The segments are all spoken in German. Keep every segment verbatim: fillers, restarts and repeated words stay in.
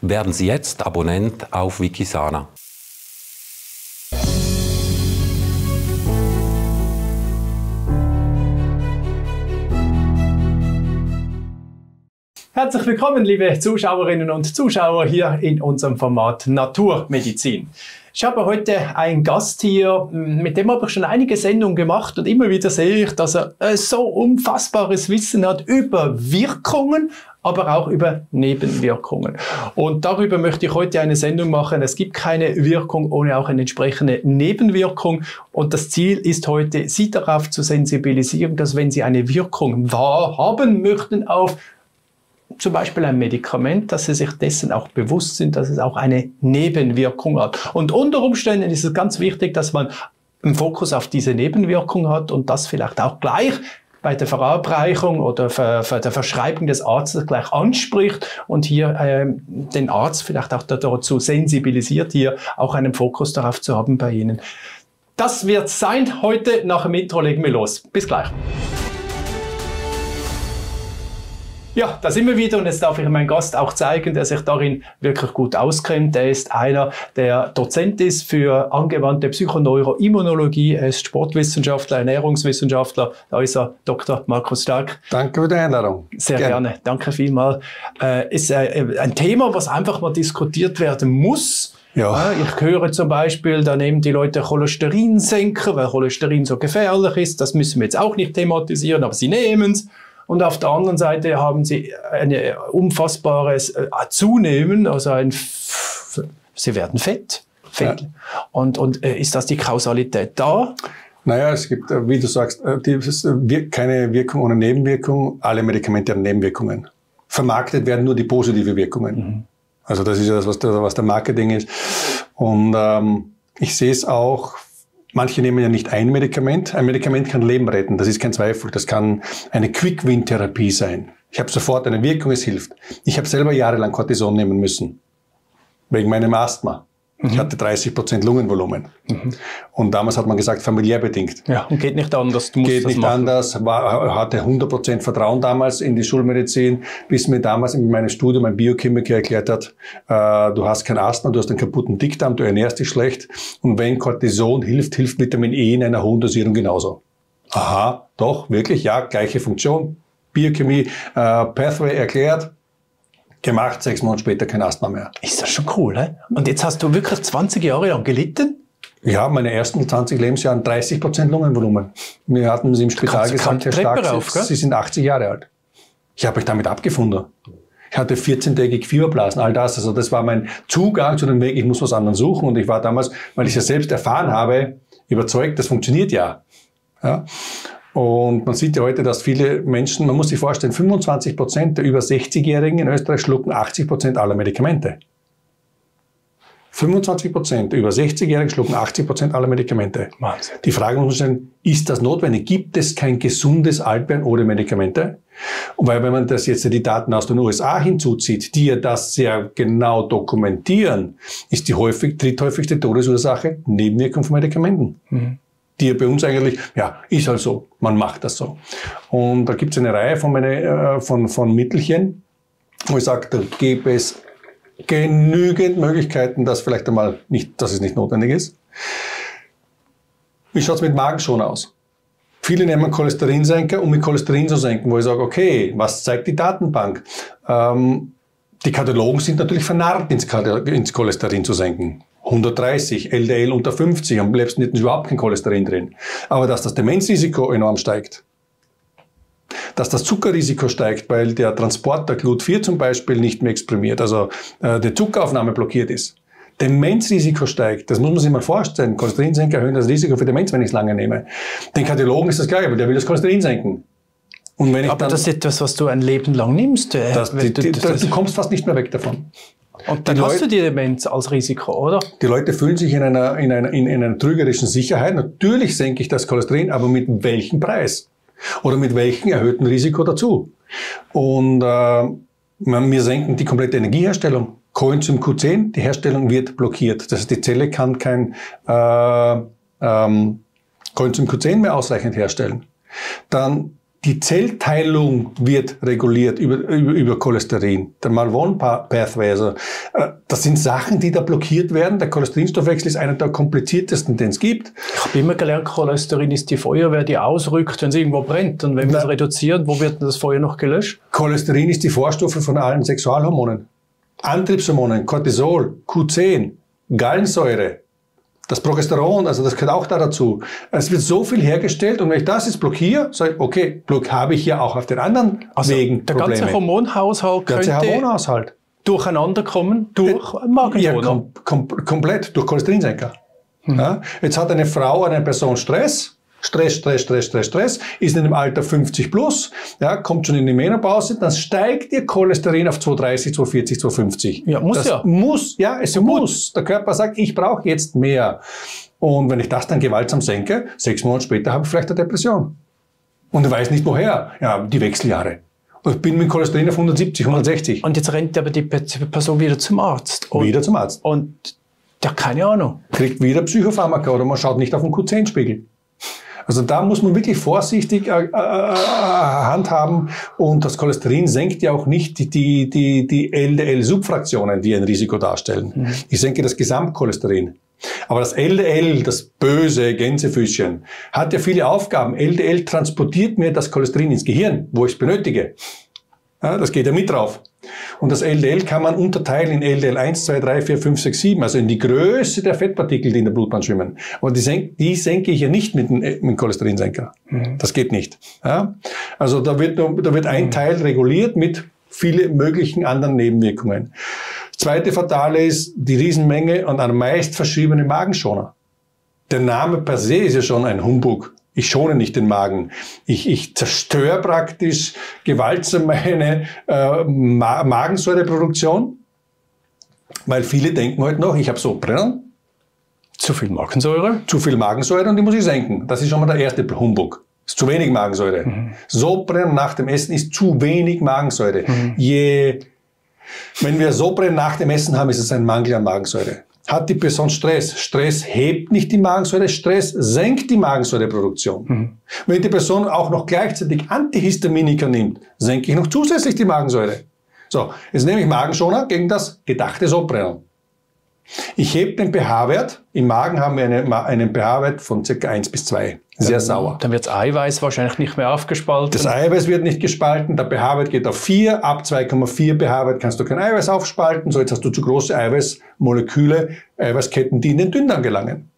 Werden Sie jetzt Abonnent auf WikiSana. Herzlich willkommen, liebe Zuschauerinnen und Zuschauer, hier in unserem Format Naturmedizin. Ich habe heute einen Gast hier, mit dem habe ich schon einige Sendungen gemacht und immer wieder sehe ich, dass er so unfassbares Wissen hat über Wirkungen, aber auch über Nebenwirkungen. Und darüber möchte ich heute eine Sendung machen. Es gibt keine Wirkung ohne auch eine entsprechende Nebenwirkung. Und das Ziel ist heute, Sie darauf zu sensibilisieren, dass wenn Sie eine Wirkung wahrhaben möchten auf zum Beispiel ein Medikament, dass Sie sich dessen auch bewusst sind, dass es auch eine Nebenwirkung hat. Und unter Umständen ist es ganz wichtig, dass man einen Fokus auf diese Nebenwirkung hat und das vielleicht auch gleich bei der Verabreichung oder für, für der Verschreibung des Arztes gleich anspricht und hier äh, den Arzt vielleicht auch dazu sensibilisiert, hier auch einen Fokus darauf zu haben bei Ihnen. Das wird es sein. Heute nach dem Intro legen wir los. Bis gleich. Ja, da sind wir wieder und jetzt darf ich meinen Gast auch zeigen, der sich darin wirklich gut auskennt. Er ist einer, der Dozent ist für angewandte Psychoneuroimmunologie. Er ist Sportwissenschaftler, Ernährungswissenschaftler. Da ist er, Doktor Markus Stark. Danke für die Erinnerung. Sehr gerne. gerne. Danke vielmals. Äh, ist äh, ein Thema, was einfach mal diskutiert werden muss. Ja. Ich höre zum Beispiel, da nehmen die Leute Cholesterinsenker, weil Cholesterin so gefährlich ist. Das müssen wir jetzt auch nicht thematisieren, aber sie nehmen es. Und auf der anderen Seite haben sie ein unfassbares Zunehmen, also ein, F sie werden fett. fett. Ja. Und, und ist das die Kausalität da? Naja, es gibt, wie du sagst, die, keine Wirkung ohne Nebenwirkung. Alle Medikamente haben Nebenwirkungen. Vermarktet werden nur die positiven Wirkungen. Mhm. Also das ist ja das, was, was der Marketing ist. Und ähm, ich sehe es auch. Manche nehmen ja nicht ein Medikament. Ein Medikament kann Leben retten, das ist kein Zweifel. Das kann eine Quick-Win-Therapie sein. Ich habe sofort eine Wirkung, es hilft. Ich habe selber jahrelang Cortison nehmen müssen, wegen meinem Asthma. Mhm. Ich hatte dreißig Prozent Lungenvolumen. Mhm. Und damals hat man gesagt, familiär bedingt. Ja, und geht nicht anders. Du musst geht das nicht machen. anders. War, hatte hundert Prozent Vertrauen damals in die Schulmedizin, bis mir damals in meinem Studium ein Biochemiker erklärt hat, äh, du hast kein Asthma, du hast einen kaputten Dickdarm, du ernährst dich schlecht. Und wenn Cortison hilft, hilft Vitamin E in einer hohen Dosierung genauso. Aha, doch, wirklich, ja, gleiche Funktion. Biochemie, äh, Pathway erklärt. Gemacht, sechs Monate später kein Asthma mehr. Ist das schon cool, ne? Und jetzt hast du wirklich zwanzig Jahre lang gelitten? Ja, meine ersten zwanzig Lebensjahren dreißig Prozent Lungenvolumen. Wir hatten sie im Spital gesagt, Herr Stark, rauf, sie, sie sind achtzig Jahre alt. Ich habe mich damit abgefunden. Ich hatte vierzehntägige Fieberblasen, all das. Also das war mein Zugang zu dem Weg, ich muss was anderes suchen. Und ich war damals, weil ich es ja selbst erfahren habe, überzeugt, das funktioniert ja. ja. Und man sieht ja heute, dass viele Menschen, man muss sich vorstellen, fünfundzwanzig Prozent der über sechzigjährigen in Österreich schlucken achtzig Prozent aller Medikamente. fünfundzwanzig Prozent der über sechzigjährigen schlucken achtzig Prozent aller Medikamente. Wahnsinn. Die Frage muss man stellen, ist das notwendig? Gibt es kein gesundes Altwerden ohne Medikamente? Und weil wenn man das jetzt die Daten aus den U S A hinzuzieht, die ja das sehr genau dokumentieren, ist die häufig, dritthäufigste Todesursache Nebenwirkung von Medikamenten. Mhm. Die bei uns eigentlich, ja, ist halt so, man macht das so. Und da gibt es eine Reihe von, meine, äh, von, von Mittelchen, wo ich sage, da gäbe es genügend Möglichkeiten, dass vielleicht einmal nicht, dass es nicht notwendig ist. Wie schaut es mit Magenschoner aus? Viele nehmen Cholesterinsenker, um mit Cholesterin zu senken, wo ich sage, okay, was zeigt die Datenbank? Ähm, die Kardiologen sind natürlich vernarrt, ins, ins Cholesterin zu senken. hundertdreißig, L D L unter fünfzig, am liebsten nicht überhaupt kein Cholesterin drin. Aber dass das Demenzrisiko enorm steigt, dass das Zuckerrisiko steigt, weil der Transporter Glut vier zum Beispiel nicht mehr exprimiert, also äh, die Zuckeraufnahme blockiert ist. Demenzrisiko steigt, das muss man sich mal vorstellen. Cholesterinsenker erhöhen das Risiko für Demenz, wenn ich es lange nehme. Den Kardiologen ist das gleiche, weil der will das Cholesterin senken. Und wenn ich Aber dann, das ist etwas, was du ein Leben lang nimmst. Äh, das, die, die, das, das, du kommst fast nicht mehr weg davon. Und dann die hast Leute, du die Demenz als Risiko, oder? Die Leute fühlen sich in einer, in einer, in einer trügerischen Sicherheit. Natürlich senke ich das Cholesterin, aber mit welchem Preis? Oder mit welchem erhöhten Risiko dazu? Und äh, wir senken die komplette Energieherstellung. Coenzym Q zehn, die Herstellung wird blockiert. Das heißt, die Zelle kann kein äh, ähm, Coenzym Q zehn mehr ausreichend herstellen. Dann Die Zellteilung wird reguliert über, über, über Cholesterin, der Mal eins Pathway. Also, äh, das sind Sachen, die da blockiert werden. Der Cholesterinstoffwechsel ist einer der kompliziertesten, den es gibt. Ich habe immer gelernt, Cholesterin ist die Feuerwehr, die ausrückt, wenn es irgendwo brennt. Und wenn wir es reduzieren, wo wird denn das Feuer noch gelöscht? Cholesterin ist die Vorstufe von allen Sexualhormonen. Antriebshormonen, Cortisol, Q zehn, Gallensäure. Das Progesteron, also das gehört auch da dazu. Es wird so viel hergestellt und wenn ich das jetzt blockiere, sage ich, okay, Block habe ich ja auch auf den anderen also Wegen der Probleme. Ganze Hormonhaushalt der ganze könnte Hormonhaushalt. durcheinander kommen durch äh, Magensäure. Ja, kom kom komplett, durch Cholesterinsenker. Mhm. Ja, jetzt hat eine Frau, eine Person Stress, Stress, Stress, Stress, Stress, Stress, ist in dem Alter fünfzig plus, ja, kommt schon in die Menopause, dann steigt ihr Cholesterin auf zweihundertdreißig, zweihundertvierzig, zweihundertfünfzig. Ja, muss das ja. Muss, ja, es muss. Der Körper sagt, ich brauche jetzt mehr. Und wenn ich das dann gewaltsam senke, sechs Monate später habe ich vielleicht eine Depression. Und ich weiß nicht woher. Ja, die Wechseljahre. Und ich bin mit Cholesterin auf hundertsiebzig, hundertsechzig. Und jetzt rennt aber die Person wieder zum Arzt. Und, wieder zum Arzt. Und der keine Ahnung. Kriegt wieder Psychopharmaka oder man schaut nicht auf den Q zehn Spiegel. Also da muss man wirklich vorsichtig äh, äh, handhaben und das Cholesterin senkt ja auch nicht die, die, die, die L D L-Subfraktionen, die ein Risiko darstellen. Mhm. Ich senke das Gesamtcholesterin. Aber das L D L, das böse Gänsefüßchen, hat ja viele Aufgaben. L D L transportiert mir das Cholesterin ins Gehirn, wo ich es benötige. Ja, das geht ja mit drauf. Und das L D L kann man unterteilen in L D L eins, zwei, drei, vier, fünf, sechs, sieben, also in die Größe der Fettpartikel, die in der Blutbahn schwimmen. Aber die, senk, die senke ich ja nicht mit dem, mit dem Cholesterinsenker. Mhm. Das geht nicht. Ja? Also da wird, da wird ein mhm. Teil reguliert mit vielen möglichen anderen Nebenwirkungen. Zweite Fatale ist die Riesenmenge und am meist verschriebene Magenschoner. Der Name per se ist ja schon ein Humbug. Ich schone nicht den Magen. Ich, ich zerstöre praktisch gewaltsam meine äh, Ma Magensäureproduktion, weil viele denken heute noch, ich habe Sodbrennen. Zu viel Magensäure. Zu viel Magensäure und die muss ich senken. Das ist schon mal der erste Humbug. Ist zu wenig Magensäure. Mhm. Sodbrennen nach dem Essen ist zu wenig Magensäure. Mhm. Je, wenn wir Sodbrennen nach dem Essen haben, ist es ein Mangel an Magensäure. Hat die Person Stress? Stress hebt nicht die Magensäure, Stress senkt die Magensäureproduktion. Mhm. Wenn die Person auch noch gleichzeitig Antihistaminika nimmt, senke ich noch zusätzlich die Magensäure. So, jetzt nehme ich Magenschoner gegen das gedachte Sodbrennen. Ich hebe den pH-Wert. Im Magen haben wir eine, einen pH-Wert von ca. eins bis zwei. Sehr ja, sauer. Dann wird das Eiweiß wahrscheinlich nicht mehr aufgespalten. Das Eiweiß wird nicht gespalten. Der pH-Wert geht auf vier. Ab zwei Komma vier pH-Wert kannst du kein Eiweiß aufspalten. So, jetzt hast du zu große Eiweißmoleküle, Eiweißketten, die in den Dünndarm gelangen.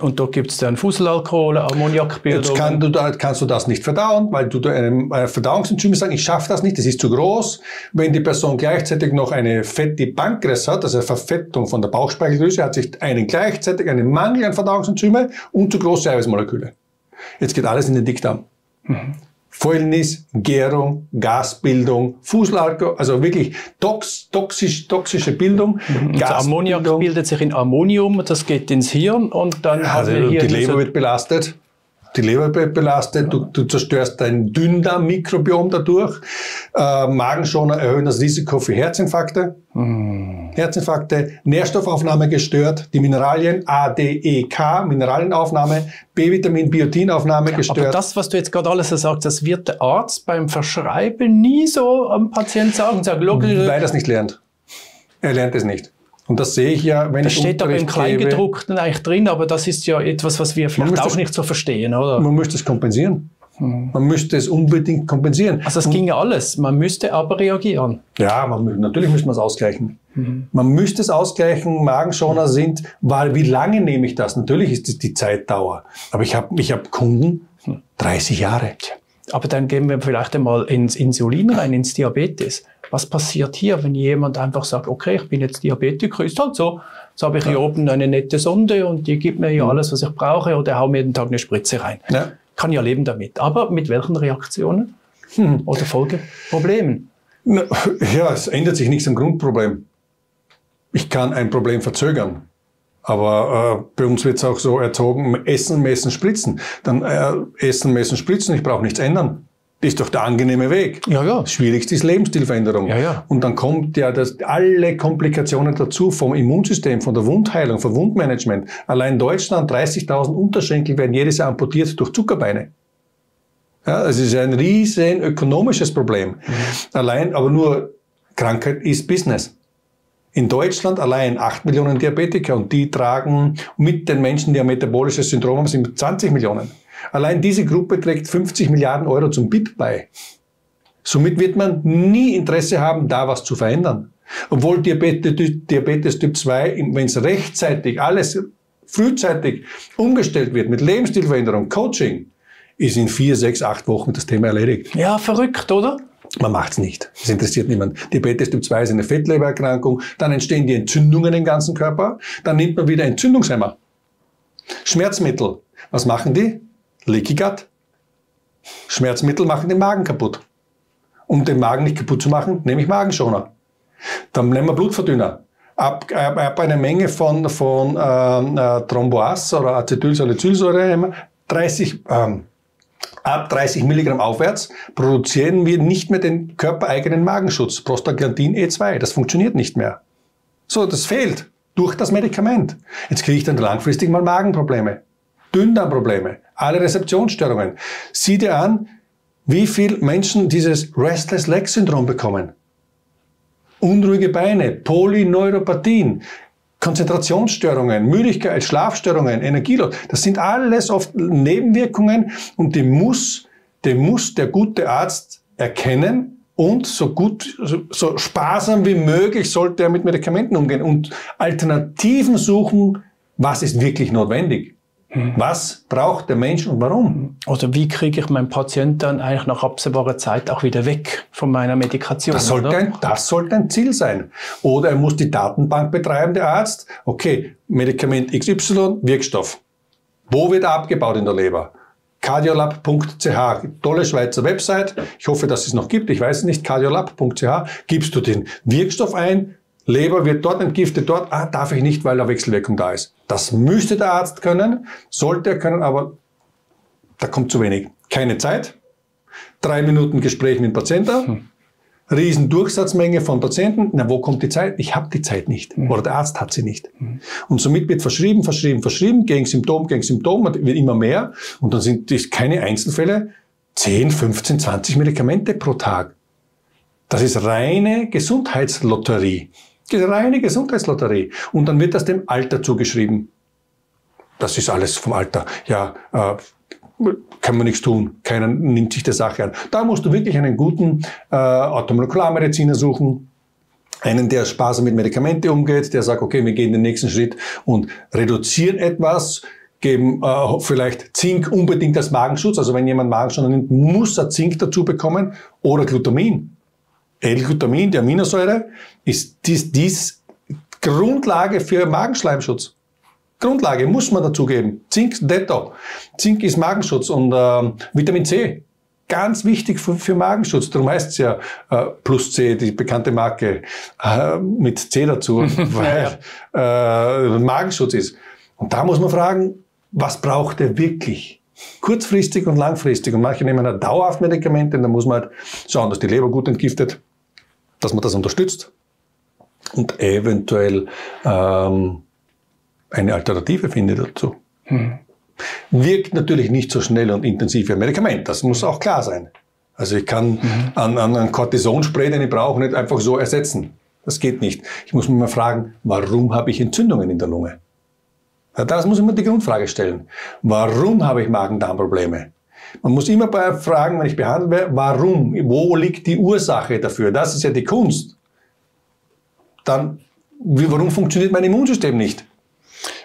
Und da gibt es dann Fusselalkohol, Ammoniakbildung. Jetzt kann du da, kannst du das nicht verdauen, weil du einem Verdauungsenzyme sagen, ich schaffe das nicht, das ist zu groß. Wenn die Person gleichzeitig noch eine fette Pankreas hat, also eine Verfettung von der Bauchspeicheldrüse, hat sich einen gleichzeitig einen Mangel an Verdauungsenzyme und zu große Eiweißmoleküle. Jetzt geht alles in den Dickdarm. Mhm. Fäulnis, Gärung, Gasbildung, Fusselalkohol, also wirklich tox, toxisch, toxische Bildung. Mhm. Ammoniak bildet sich in Ammonium, das geht ins Hirn und dann ja, also haben wir die Leber wird belastet. Die Leber wird belastet, du, du zerstörst dein Dünndarm-Mikrobiom dadurch. Äh, Magenschoner erhöhen das Risiko für Herzinfarkte. Mm. Herzinfarkte, Nährstoffaufnahme gestört, die Mineralien A, D, E, K, Mineralienaufnahme, B-Vitamin, Biotinaufnahme gestört. Aber das, was du jetzt gerade alles sagst, das wird der Arzt beim Verschreiben nie so am Patienten sagen. Sag, weil er das nicht lernt. Er lernt es nicht. Und das sehe ich ja, wenn das ich steht aber im Kleingedruckten eigentlich drin, aber das ist ja etwas, was wir vielleicht auch nicht so verstehen, oder? Man müsste es kompensieren. Mhm. Man müsste es unbedingt kompensieren. Also es ginge alles. Man müsste aber reagieren. Ja, man, natürlich müsste man es ausgleichen. Mhm. Man müsste es ausgleichen. Magenschoner sind, weil wie lange nehme ich das? Natürlich ist das die Zeitdauer. Aber ich habe ich habe Kunden dreißig Jahre. Aber dann gehen wir vielleicht einmal ins Insulin rein, ins Diabetes. Was passiert hier, wenn jemand einfach sagt, okay, ich bin jetzt Diabetiker, ist halt so, jetzt habe ich ja hier oben eine nette Sonde und die gibt mir ja alles, was ich brauche oder hau mir jeden Tag eine Spritze rein. Ja. Kann ja leben damit. Aber mit welchen Reaktionen hm. oder Folgeproblemen? Na, ja, es ändert sich nichts am Grundproblem. Ich kann ein Problem verzögern. Aber äh, bei uns wird es auch so erzogen, essen, messen, spritzen. Dann äh, essen, messen, spritzen, ich brauche nichts ändern. Das ist doch der angenehme Weg. Ja, ja. Das Schwierigste ist Lebensstilveränderung. Ja, ja. Und dann kommt ja das, alle Komplikationen dazu vom Immunsystem, von der Wundheilung, vom Wundmanagement. Allein in Deutschland dreißigtausend Unterschenkel werden jedes Jahr amputiert durch Zuckerbeine. Ja, das ist ein riesen ökonomisches Problem. Mhm. Allein, aber nur Krankheit ist Business. In Deutschland allein acht Millionen Diabetiker und die tragen mit den Menschen, die ein metabolisches Syndrom haben, sind zwanzig Millionen. Allein diese Gruppe trägt fünfzig Milliarden Euro zum B I P bei. Somit wird man nie Interesse haben, da was zu verändern. Obwohl Diabetes Typ zwei, wenn es rechtzeitig, alles frühzeitig umgestellt wird mit Lebensstilveränderung, Coaching, ist in vier, sechs, acht Wochen das Thema erledigt. Ja, verrückt, oder? Man macht's nicht. Es interessiert niemanden. Diabetes Typ zwei ist eine Fettlebererkrankung. Dann entstehen die Entzündungen im ganzen Körper. Dann nimmt man wieder Entzündungshemmer. Schmerzmittel. Was machen die? Leaky Gut. Schmerzmittel machen den Magen kaputt. Um den Magen nicht kaputt zu machen, nehme ich Magenschoner. Dann nehmen wir Blutverdünner. Ab, ab, ab einer Menge von, von ähm, äh, Thromboas oder Acetylsalicylsäure dreißig, ähm, ab dreißig Milligramm aufwärts produzieren wir nicht mehr den körpereigenen Magenschutz, Prostaglandin E zwei. Das funktioniert nicht mehr. So, das fehlt durch das Medikament. Jetzt kriege ich dann langfristig mal Magenprobleme, Dünndarmprobleme, alle Rezeptionsstörungen. Sieh dir an, wie viele Menschen dieses Restless-Leg-Syndrom bekommen. Unruhige Beine, Polyneuropathien, Konzentrationsstörungen, Müdigkeit, Schlafstörungen, Energielos. Das sind alles oft Nebenwirkungen und die muss, die muss der gute Arzt erkennen und so gut, so, so sparsam wie möglich sollte er mit Medikamenten umgehen und Alternativen suchen, was ist wirklich notwendig. Was braucht der Mensch und warum? Oder wie kriege ich meinen Patienten dann eigentlich nach absehbarer Zeit auch wieder weg von meiner Medikation? Das sollte, ein, das sollte ein Ziel sein. Oder er muss die Datenbank betreiben, der Arzt. Okay, Medikament X Y, Wirkstoff. Wo wird er abgebaut in der Leber? Cardiolab punkt c h, tolle Schweizer Website. Ich hoffe, dass es noch gibt. Ich weiß es nicht. Cardiolab punkt c h. Gibst du den Wirkstoff ein? Leber wird dort entgiftet, dort ah, darf ich nicht, weil da Wechselwirkung da ist. Das müsste der Arzt können, sollte er können, aber da kommt zu wenig. Keine Zeit, drei Minuten Gespräch mit dem Patienten, riesen Durchsatzmenge von Patienten. Na, wo kommt die Zeit? Ich habe die Zeit nicht oder der Arzt hat sie nicht. Und somit wird verschrieben, verschrieben, verschrieben, gegen Symptom, gegen Symptom, wird immer mehr und dann sind es keine Einzelfälle, zehn, fünfzehn, zwanzig Medikamente pro Tag. Das ist reine Gesundheitslotterie. Reine Gesundheitslotterie. Und dann wird das dem Alter zugeschrieben. Das ist alles vom Alter. Ja, äh, kann man nichts tun. Keiner nimmt sich der Sache an. Da musst du wirklich einen guten äh, Orthomolekularmediziner suchen. Einen, der sparsam mit Medikamenten umgeht, der sagt, okay, wir gehen den nächsten Schritt und reduzieren etwas, geben äh, vielleicht Zink unbedingt als Magenschutz. Also wenn jemand Magenschoner nimmt, muss er Zink dazu bekommen oder Glutamin. L-Glutamin, die Aminosäure, ist dies, dies Grundlage für Magenschleimschutz. Grundlage muss man dazu geben. Zink, detto. Zink ist Magenschutz und äh, Vitamin C, ganz wichtig für, für Magenschutz. Darum heißt es ja äh, Plus C, die bekannte Marke äh, mit C dazu, weil äh, Magenschutz ist. Und da muss man fragen, was braucht er wirklich? Kurzfristig und langfristig. Und manche nehmen halt dauerhaft Medikamente, dann muss man halt schauen, dass die Leber gut entgiftet, dass man das unterstützt und eventuell ähm, eine Alternative findet dazu. Hm. Wirkt natürlich nicht so schnell und intensiv wie ein Medikament, das muss auch klar sein. Also ich kann mhm. an, an einen Cortison-Spray, den ich brauche, nicht einfach so ersetzen. Das geht nicht. Ich muss mich mal fragen, warum habe ich Entzündungen in der Lunge? Das muss ich mir die Grundfrage stellen. Warum habe ich Magen-Darm-Probleme? Man muss immer fragen, wenn ich behandelt werde, warum? Wo liegt die Ursache dafür? Das ist ja die Kunst. Dann, warum funktioniert mein Immunsystem nicht?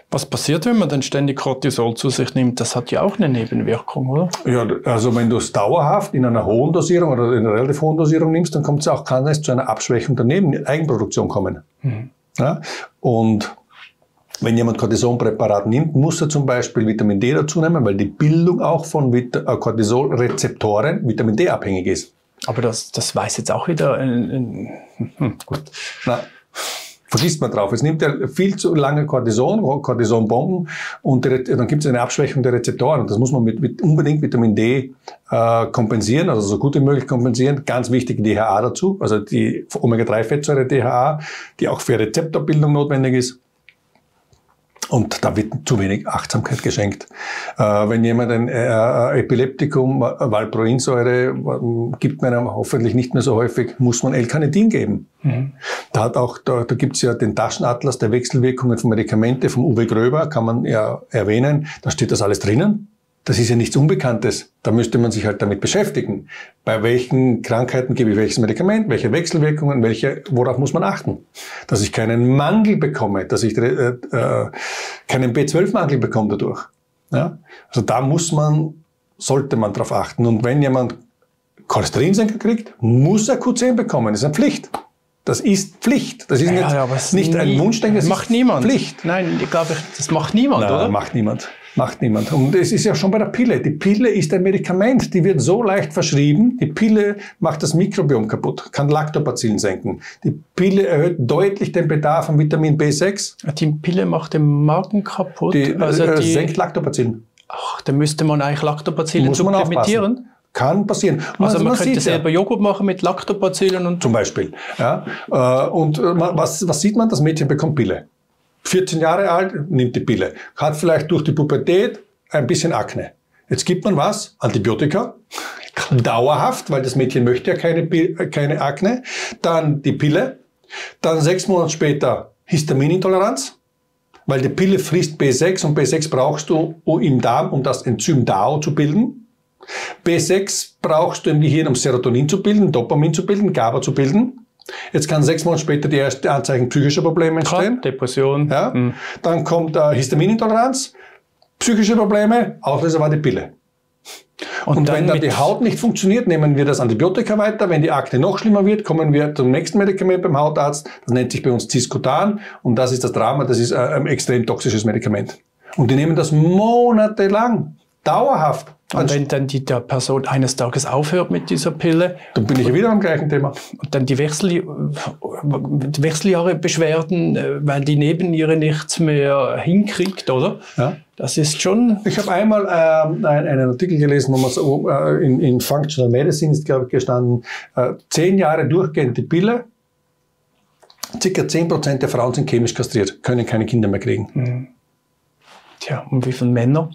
Was passiert, wenn man dann ständig Cortisol zu sich nimmt? Das hat ja auch eine Nebenwirkung, oder? Ja, also wenn du es dauerhaft in einer hohen Dosierung oder in einer relativ hohen Dosierung nimmst, dann kommt es auch, kann es zu einer Abschwächung der Nebeneigenproduktion kommen. Mhm. Ja? Und wenn jemand Cortisonpräparat nimmt, muss er zum Beispiel Vitamin D dazu nehmen, weil die Bildung auch von Cortisolrezeptoren Vitamin D abhängig ist. Aber das, das weiß jetzt auch wieder ein... Hm, gut. Na, vergisst man drauf. Es nimmt ja viel zu lange Cortison, Cortisonbomben und dann gibt es eine Abschwächung der Rezeptoren. Das muss man mit, mit unbedingt Vitamin D äh, kompensieren, also so gut wie möglich kompensieren. Ganz wichtig D H A dazu, also die Omega drei Fettsäure D H A, die auch für Rezeptorbildung notwendig ist. Und da wird zu wenig Achtsamkeit geschenkt. Äh, wenn jemand ein äh, Epileptikum, äh, Valproinsäure, äh, gibt man einem hoffentlich nicht mehr so häufig, muss man L-Carnitin geben. Mhm. Da, hat auch, da, da gibt's ja den Taschenatlas der Wechselwirkungen von Medikamenten vom Uwe Gröber, kann man ja erwähnen. Da steht das alles drinnen. Das ist ja nichts Unbekanntes. Da müsste man sich halt damit beschäftigen. Bei welchen Krankheiten gebe ich welches Medikament, welche Wechselwirkungen, welche, worauf muss man achten? Dass ich keinen Mangel bekomme, dass ich äh, keinen B zwölf Mangel bekomme dadurch. Ja? Also da muss man, sollte man drauf achten. Und wenn jemand Cholesterinsenker kriegt, muss er Q zehn bekommen. Das ist eine Pflicht. Das ist Pflicht. Das ist ja, nicht, ja, nicht nie, ein Wunschdenken. Das macht niemand. Pflicht. Nein, ich glaube, das macht niemand, Nein, oder? macht niemand. Macht niemand. Und es ist ja schon bei der Pille. Die Pille ist ein Medikament. Die wird so leicht verschrieben. Die Pille macht das Mikrobiom kaputt, kann Lactobacillen senken. Die Pille erhöht deutlich den Bedarf an Vitamin B sechs. Die Pille macht den Magen kaputt. Die, also äh, die senkt Lactobacillen. Ach, da müsste man eigentlich Lactobacillen supplementieren. Kann passieren. Man, also man, man könnte selber ja Joghurt machen mit Lactobacillen und zum Beispiel. Ja. Und was, was sieht man? Das Mädchen bekommt Pille. vierzehn Jahre alt, nimmt die Pille. Hat vielleicht durch die Pubertät ein bisschen Akne. Jetzt gibt man was? Antibiotika. Dauerhaft, weil das Mädchen möchte ja keine, keine Akne. Dann die Pille. Dann sechs Monate später Histaminintoleranz. Weil die Pille frisst B sechs und B sechs brauchst du im Darm, um das Enzym D A O zu bilden. B sechs brauchst du im Gehirn, um Serotonin zu bilden, Dopamin zu bilden, GABA zu bilden. Jetzt kann sechs Monate später die ersten Anzeichen psychischer Probleme entstehen. Depression. Ja. Mhm. Dann kommt äh, Histaminintoleranz, psychische Probleme, Auslöser war die Pille. Und, Und dann wenn dann die Haut nicht funktioniert, nehmen wir das Antibiotika weiter. Wenn die Akne noch schlimmer wird, kommen wir zum nächsten Medikament beim Hautarzt. Das nennt sich bei uns Ciscutan. Und das ist das Drama, das ist äh, ein extrem toxisches Medikament. Und die nehmen das monatelang, dauerhaft. Und wenn dann die der Person eines Tages aufhört mit dieser Pille, dann bin ich ja wieder am gleichen Thema. Und dann die Wechsel, Wechseljahre Beschwerden, weil die Nebenniere nichts mehr hinkriegt, oder? Ja. Das ist schon. Ich habe einmal ähm, einen Artikel gelesen, wo man so, äh, in, in Functional Medicine ist, glaube ich, gestanden, äh, zehn Jahre durchgehend die Pille. Circa zehn Prozent der Frauen sind chemisch kastriert, können keine Kinder mehr kriegen. Mhm. Tja, und wie viele Männer?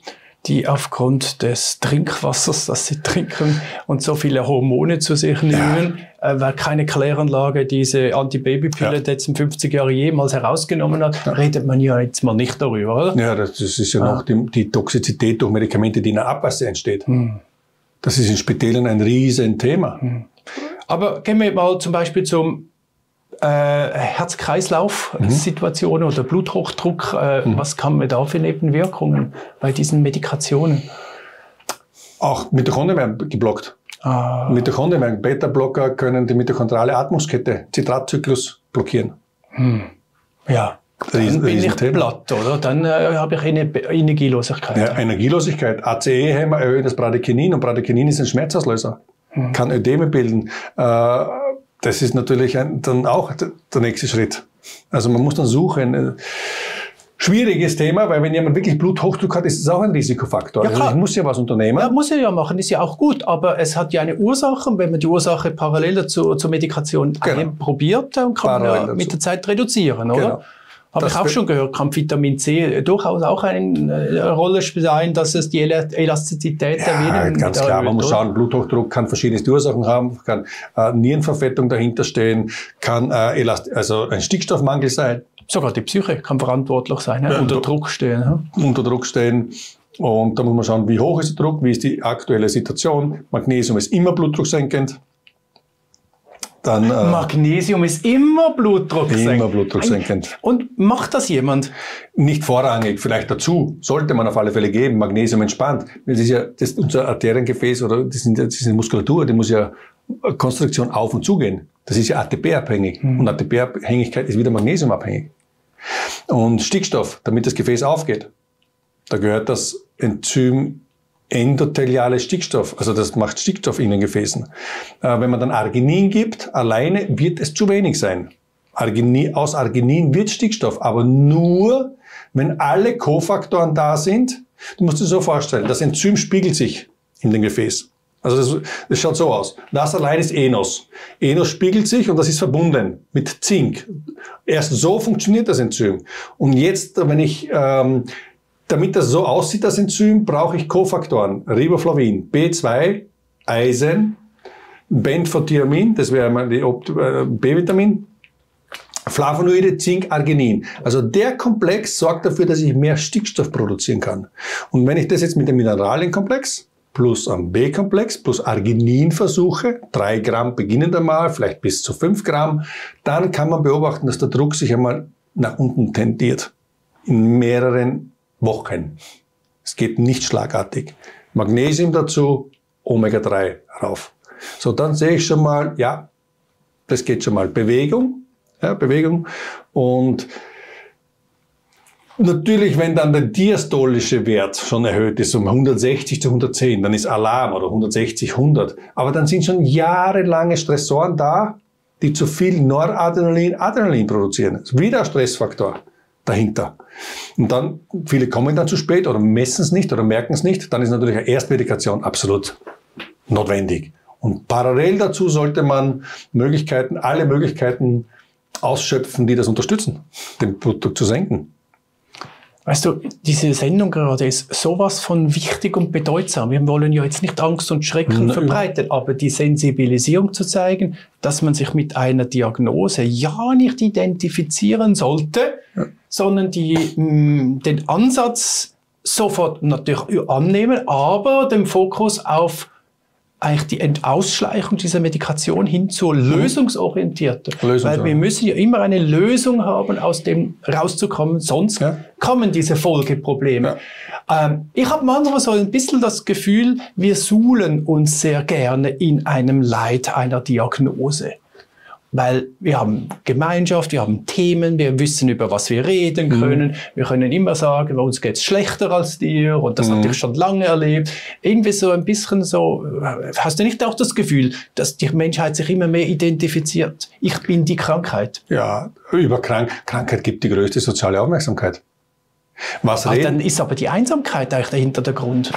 Die aufgrund des Trinkwassers, das sie trinken, und so viele Hormone zu sich nehmen, ja. äh, weil keine Kläranlage diese Antibabypille ja. die letzten fünfzig Jahre jemals herausgenommen hat, ja. redet man ja jetzt mal nicht darüber, oder? Ja, das ist ja ah. noch die, die Toxizität durch Medikamente, die in der Abwasser entsteht. Hm. Das ist in Spitälern ein riesen Thema. Hm. Aber gehen wir mal zum Beispiel zum äh, Herz-Kreislauf-Situation mhm. oder Bluthochdruck, äh, mhm. was kann man da für Nebenwirkungen bei diesen Medikationen? Auch Mitochondrien werden geblockt. Ah. Mitochondrien werden Beta-Blocker, können die mitochondriale Atmungskette, Zitratzyklus blockieren. Hm. Ja. Riesen, dann bin ich platt, oder? Dann äh, habe ich eine Energielosigkeit. Ja, Energielosigkeit. A C E-Hämmer erhöhen das Bradykinin und Bradykinin ist ein Schmerzauslöser. Hm. Kann Ödeme bilden. Äh, Das ist natürlich ein, dann auch der nächste Schritt. Also man muss dann suchen. Schwieriges Thema, weil wenn jemand wirklich Bluthochdruck hat, ist es auch ein Risikofaktor. Ja, also ich muss ja was unternehmen. Ja, muss er ja machen, ist ja auch gut. Aber es hat ja eine Ursache. Und wenn man die Ursache parallel dazu, zur Medikation genau. probiert, dann kann parallel man ja mit der Zeit reduzieren, oder? Genau. Habe ich auch schon gehört, kann Vitamin C durchaus auch eine Rolle spielen, dass es die Elastizität ja, erwähnt. Ganz klar, man muss schauen, Bluthochdruck kann verschiedene Ursachen haben, kann äh, Nierenverfettung dahinter stehen, kann äh, Elast also ein Stickstoffmangel sein. Sogar die Psyche kann verantwortlich sein, ja, unter Druck stehen. Ja. Unter Druck stehen. Und da muss man schauen, wie hoch ist der Druck, wie ist die aktuelle Situation. Magnesium ist immer blutdrucksenkend. Dann, äh, Magnesium ist immer blutdrucksenkend. Immer blutdrucksenkend. Und macht das jemand? Nicht vorrangig, vielleicht dazu. Sollte man auf alle Fälle geben. Magnesium entspannt. Das ist ja das ist unser Arteriengefäß oder das ist, das ist eine Muskulatur, die muss ja Konstruktion auf und zu gehen. Das ist ja A T P-abhängig. Mhm. Und A T P-Abhängigkeit ist wieder magnesiumabhängig. Und Stickstoff, damit das Gefäß aufgeht, da gehört das Enzym endotheliale Stickstoff, also das macht Stickstoff in den Gefäßen. Äh, wenn man dann Arginin gibt, alleine wird es zu wenig sein. Arginin, aus Arginin wird Stickstoff, aber nur, wenn alle Kofaktoren da sind. Du musst dir so vorstellen, das Enzym spiegelt sich in den Gefäßen. Also das, das schaut so aus. Das allein ist Enos. Enos spiegelt sich und das ist verbunden mit Zink. Erst so funktioniert das Enzym. Und jetzt, wenn ich, ähm, damit das so aussieht, das Enzym, brauche ich Kofaktoren. Riboflavin, B zwei, Eisen, Benfotiamin, das wäre mal die B-Vitamin, Flavonoide, Zink, Arginin. Also der Komplex sorgt dafür, dass ich mehr Stickstoff produzieren kann. Und wenn ich das jetzt mit dem Mineralienkomplex plus am B-Komplex plus Arginin versuche, drei Gramm beginnend einmal, vielleicht bis zu fünf Gramm, dann kann man beobachten, dass der Druck sich einmal nach unten tendiert. In mehreren Wochen. Es geht nicht schlagartig. Magnesium dazu, Omega drei rauf. So, dann sehe ich schon mal, ja, das geht schon mal. Bewegung. Ja, Bewegung. Und natürlich, wenn dann der diastolische Wert schon erhöht ist, um hundertsechzig zu hundertzehn, dann ist Alarm oder hundertsechzig, hundert. Aber dann sind schon jahrelange Stressoren da, die zu viel Noradrenalin, Adrenalin produzieren. Das ist wieder ein Stressfaktor dahinter. Und dann, viele kommen dann zu spät oder messen es nicht oder merken es nicht. Dann ist natürlich eine Erstmedikation absolut notwendig. Und parallel dazu sollte man Möglichkeiten, alle Möglichkeiten ausschöpfen, die das unterstützen, den Blutdruck zu senken. Weißt du, diese Sendung gerade ist sowas von wichtig und bedeutsam. Wir wollen ja jetzt nicht Angst und Schrecken verbreiten, aber die Sensibilisierung zu zeigen, dass man sich mit einer Diagnose ja nicht identifizieren sollte, ja, sondern die, mh, den Ansatz sofort natürlich annehmen, aber den Fokus auf eigentlich die Entausschleichung dieser Medikation hin zur lösungsorientierten. Lösungsorientierte. Weil wir müssen ja immer eine Lösung haben, aus dem rauszukommen, sonst ja. kommen diese Folgeprobleme. Ja. Ähm, ich habe manchmal so ein bisschen das Gefühl, wir suhlen uns sehr gerne in einem Leid einer Diagnose. Weil wir haben Gemeinschaft, wir haben Themen, wir wissen, über was wir reden können. Mhm. Wir können immer sagen, uns geht's schlechter als dir und das mhm. habe ich schon lange erlebt. Irgendwie so ein bisschen so, hast du nicht auch das Gefühl, dass die Menschheit sich immer mehr identifiziert? Ich bin die Krankheit. Ja, über Krank Krankheit gibt die größte soziale Aufmerksamkeit. Was reden? Dann ist aber die Einsamkeit eigentlich dahinter der Grund.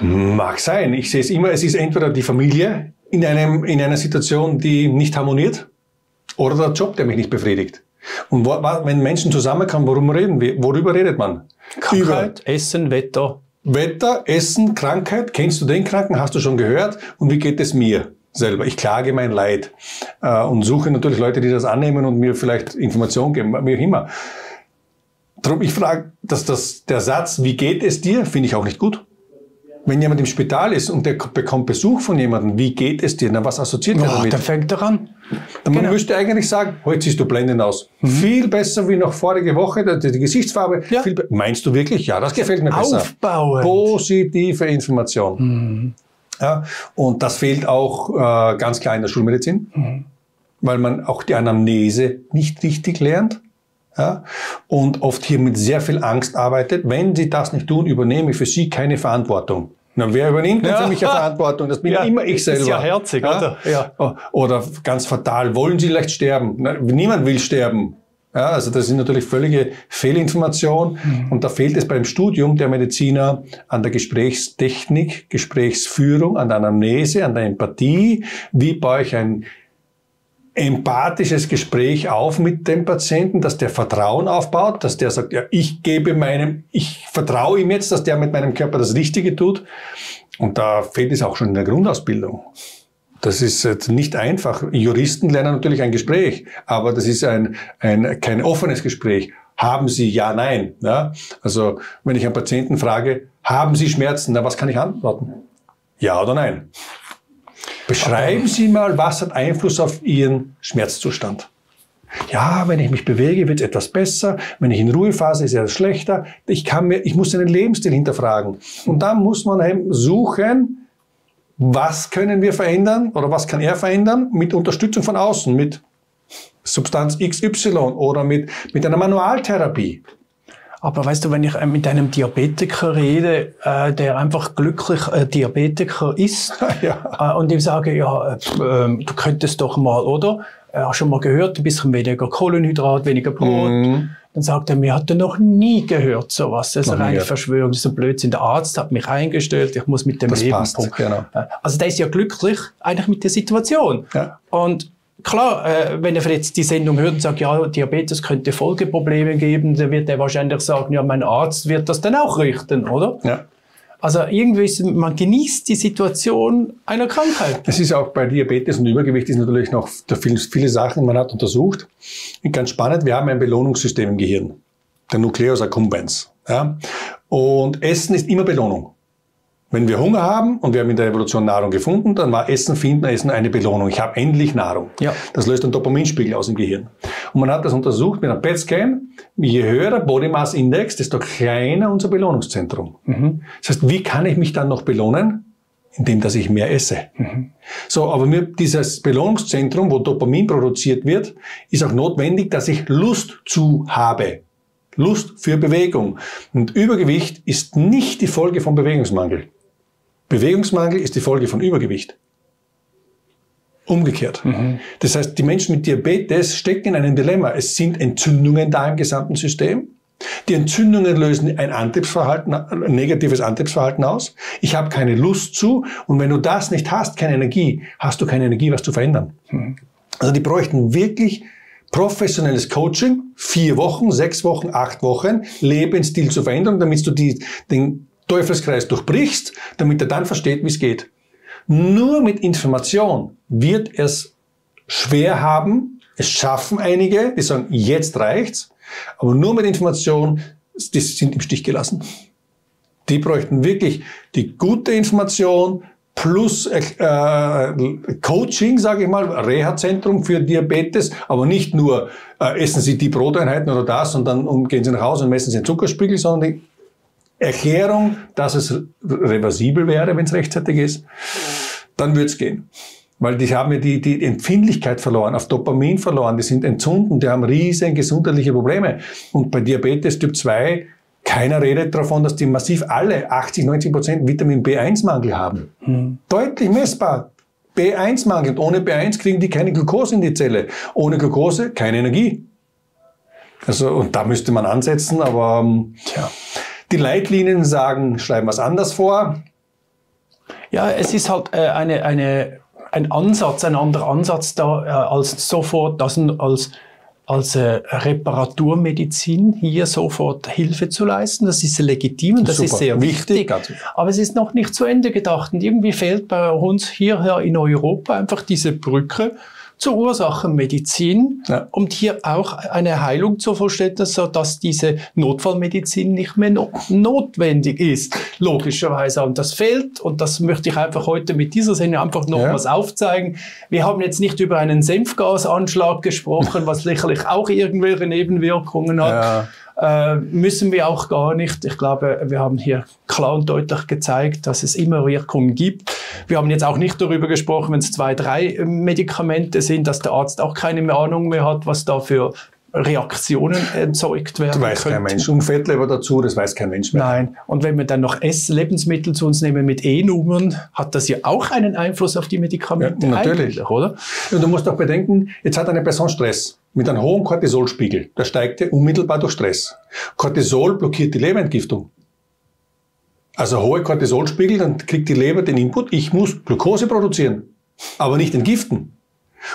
Mag sein. Ich sehe es immer, es ist entweder die Familie, In, einem, in einer Situation, die nicht harmoniert, oder der Job, der mich nicht befriedigt. Und wo, wenn Menschen zusammenkommen, worum reden wir? Worüber redet man? Krankheit, Über Essen, Wetter. Wetter, Essen, Krankheit. Kennst du den Kranken? Hast du schon gehört? Und wie geht es mir selber? Ich klage mein Leid äh, und suche natürlich Leute, die das annehmen und mir vielleicht Informationen geben, wie auch immer. Darum, ich frage, dass das, der Satz, wie geht es dir, finde ich auch nicht gut. Wenn jemand im Spital ist und der bekommt Besuch von jemandem, wie geht es dir? Na, was assoziiert er damit? Dann fängt er an. Dann genau. Man müsste eigentlich sagen, heute siehst du blendend aus. Mhm. Viel besser wie noch vorige Woche, die, die Gesichtsfarbe. Ja. Viel meinst du wirklich? Ja, das gefällt mir besser. Aufbauend. Positive Information. Mhm. Ja, und das fehlt auch äh, ganz klar in der Schulmedizin, mhm. weil man auch die Anamnese nicht richtig lernt. Ja, und oft hier mit sehr viel Angst arbeitet. Wenn sie das nicht tun, übernehme ich für sie keine Verantwortung. Na, wer übernimmt denn ja. für mich eine Verantwortung? Das bin ja. immer ich selber. Das ist ja herzig, ja? Oder? Ja. Oder ganz fatal, wollen sie leicht sterben? Na, niemand will sterben. Ja, also das ist natürlich völlige Fehlinformation. Mhm. Und da fehlt es beim Studium der Mediziner an der Gesprächstechnik, Gesprächsführung, an der Anamnese, an der Empathie. Wie baue ich ein empathisches Gespräch auf mit dem Patienten, dass der Vertrauen aufbaut, dass der sagt, ja, ich gebe meinem, ich vertraue ihm jetzt, dass der mit meinem Körper das Richtige tut. Und da fehlt es auch schon in der Grundausbildung. Das ist jetzt nicht einfach. Juristen lernen natürlich ein Gespräch, aber das ist ein, ein kein offenes Gespräch. Haben Sie ja, nein. Ja? Also wenn ich einen Patienten frage, haben Sie Schmerzen? Na, was kann ich antworten? Ja oder nein? Beschreiben Sie mal, was hat Einfluss auf Ihren Schmerzzustand? Ja, wenn ich mich bewege, wird es etwas besser. Wenn ich in Ruhephase, ist es schlechter. Ich kann mir, ich muss den Lebensstil hinterfragen. Und dann muss man eben suchen, was können wir verändern oder was kann er verändern mit Unterstützung von außen, mit Substanz X Y oder mit, mit einer Manualtherapie. Aber weißt du, wenn ich mit einem Diabetiker rede, äh, der einfach glücklich äh, Diabetiker ist, ja. äh, und ihm sage, ja, äh, du könntest doch mal, oder? Äh, hast schon mal gehört, ein bisschen weniger Kohlenhydrat, weniger Brot. Mm. Dann sagt er mir, hat er noch nie gehört sowas. Das ist eine reine Verschwörung, das ist ein Blödsinn. Der Arzt hat mich eingestellt, ich muss mit dem das Leben passt, genau. Also der ist ja glücklich eigentlich mit der Situation. Ja. Und klar, äh, wenn er jetzt die Sendung hört und sagt, ja, Diabetes könnte Folgeprobleme geben, dann wird er wahrscheinlich sagen, ja, mein Arzt wird das dann auch richten, oder? Ja. Also irgendwie, ist, man genießt die Situation einer Krankheit. Das ist auch bei Diabetes und Übergewicht ist natürlich noch viele, viele Sachen, man hat untersucht. Und ganz spannend, wir haben ein Belohnungssystem im Gehirn, der Nucleus accumbens. Ja? Und Essen ist immer Belohnung. Wenn wir Hunger haben und wir haben in der Evolution Nahrung gefunden, dann war Essen finden, Essen eine Belohnung. Ich habe endlich Nahrung. Ja. Das löst einen Dopaminspiegel aus im Gehirn. Und man hat das untersucht mit einem P E T-Scan. Je höher der Body Mass Index, desto kleiner unser Belohnungszentrum. Mhm. Das heißt, wie kann ich mich dann noch belohnen? Indem, dass ich mehr esse. Mhm. So, aber mir dieses Belohnungszentrum, wo Dopamin produziert wird, ist auch notwendig, dass ich Lust zu habe. Lust für Bewegung. Und Übergewicht ist nicht die Folge von Bewegungsmangel. Bewegungsmangel ist die Folge von Übergewicht. Umgekehrt. Mhm. Das heißt, die Menschen mit Diabetes stecken in einem Dilemma. Es sind Entzündungen da im gesamten System. Die Entzündungen lösen ein Antriebsverhalten, ein negatives Antriebsverhalten aus. Ich habe keine Lust zu. Und wenn du das nicht hast, keine Energie, hast du keine Energie, was zu verändern. Mhm. Also die bräuchten wirklich professionelles Coaching. Vier Wochen, sechs Wochen, acht Wochen. Lebensstil zu verändern, damit du die, den Teufelskreis durchbrichst, damit er dann versteht, wie es geht. Nur mit Information wird er es schwer haben. Es schaffen einige, die sagen, jetzt reicht's. Aber nur mit Information, die sind im Stich gelassen. Die bräuchten wirklich die gute Information plus äh, Coaching, sage ich mal, Reha-Zentrum für Diabetes, aber nicht nur äh, essen Sie die Broteinheiten oder das und dann und gehen Sie nach Hause und messen Sie den Zuckerspiegel, sondern die Erklärung, dass es reversibel wäre, wenn es rechtzeitig ist, dann würde es gehen. Weil die haben ja die, die Empfindlichkeit verloren, auf Dopamin verloren, die sind entzündet, die haben riesen gesundheitliche Probleme. Und bei Diabetes Typ zwei, keiner redet davon, dass die massiv alle achtzig, neunzig Prozent Vitamin B eins Mangel haben. Mhm. Deutlich messbar. B eins Mangel. Und ohne B eins kriegen die keine Glucose in die Zelle. Ohne Glucose keine Energie. Also, und da müsste man ansetzen, aber tja. Die Leitlinien sagen, schreiben wir es anders vor. Ja, es ist halt äh, eine, eine, ein Ansatz, ein anderer Ansatz da äh, als sofort, das, als, als äh, Reparaturmedizin hier sofort Hilfe zu leisten. Das ist legitim und das Super. Ist sehr wichtig. wichtig. Aber es ist noch nicht zu Ende gedacht. Und irgendwie fehlt bei uns hierher in Europa einfach diese Brücke zur Ursachenmedizin, ja. um hier auch eine Heilung zu vollstrecken, sodass diese Notfallmedizin nicht mehr no notwendig ist, logischerweise. Und das fehlt, und das möchte ich einfach heute mit dieser Sendung einfach nochmals ja. aufzeigen. Wir haben jetzt nicht über einen Senfgasanschlag gesprochen, was sicherlich auch irgendwelche Nebenwirkungen hat. Ja. Äh, müssen wir auch gar nicht. Ich glaube, wir haben hier klar und deutlich gezeigt, dass es immer Wirkungen gibt. Wir haben jetzt auch nicht darüber gesprochen, wenn es zwei, drei Medikamente sind, dass der Arzt auch keine Ahnung mehr hat, was da für Reaktionen erzeugt werden. Das weiß könnten. Kein Mensch. Und Fettleber dazu, das weiß kein Mensch mehr. Nein. Und wenn wir dann noch Ess-Lebensmittel zu uns nehmen mit E-Nummern, hat das ja auch einen Einfluss auf die Medikamente. Ja, natürlich. Oder? Und du musst auch bedenken, jetzt hat eine Person Stress. Mit einem hohen Cortisolspiegel. Der steigt ja unmittelbar durch Stress. Cortisol blockiert die Leberentgiftung. Also hohe Cortisolspiegel, dann kriegt die Leber den Input, ich muss Glucose produzieren, aber nicht entgiften.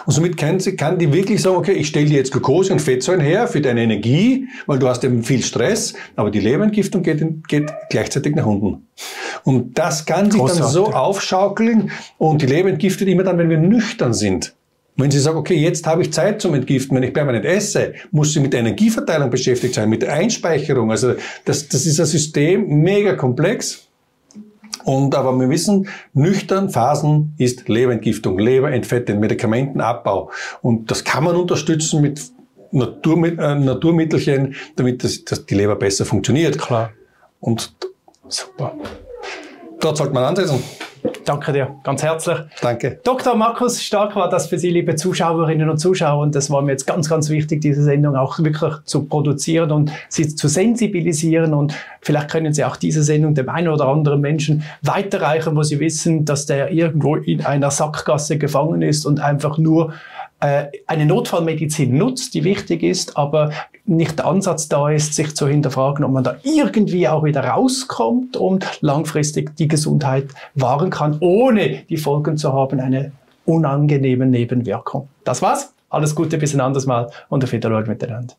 Und somit kann, sie, kann die wirklich sagen, okay, ich stelle dir jetzt Glucose und Fettsäuren her für deine Energie, weil du hast eben viel Stress, aber die Leberentgiftung geht, geht gleichzeitig nach unten. Und das kann sich Großartig. Dann so aufschaukeln und die Leber entgiftet immer dann, wenn wir nüchtern sind. Wenn Sie sagen, okay, jetzt habe ich Zeit zum Entgiften, wenn ich permanent esse, muss sie mit der Energieverteilung beschäftigt sein, mit der Einspeicherung. Also das, das ist ein System, mega komplex. Und aber wir wissen, nüchtern Phasen ist Leberentgiftung, Leberentfettung, Medikamentenabbau. Und das kann man unterstützen mit Natur, äh, Naturmittelchen, damit das, das die Leber besser funktioniert. Klar. Und super. Dort sollte man ansetzen. Danke dir, ganz herzlich. Danke. Doktor Markus Stark war das für Sie, liebe Zuschauerinnen und Zuschauer. Und das war mir jetzt ganz, ganz wichtig, diese Sendung auch wirklich zu produzieren und Sie zu sensibilisieren. Und vielleicht können Sie auch diese Sendung dem einen oder anderen Menschen weiterreichen, wo Sie wissen, dass der irgendwo in einer Sackgasse gefangen ist und einfach nur eine Notfallmedizin nutzt, die wichtig ist, aber nicht der Ansatz da ist, sich zu hinterfragen, ob man da irgendwie auch wieder rauskommt und langfristig die Gesundheit wahren kann, ohne die Folgen zu haben, eine unangenehme Nebenwirkung. Das war's. Alles Gute bis ein anderes Mal und auf Wiedersehen miteinander.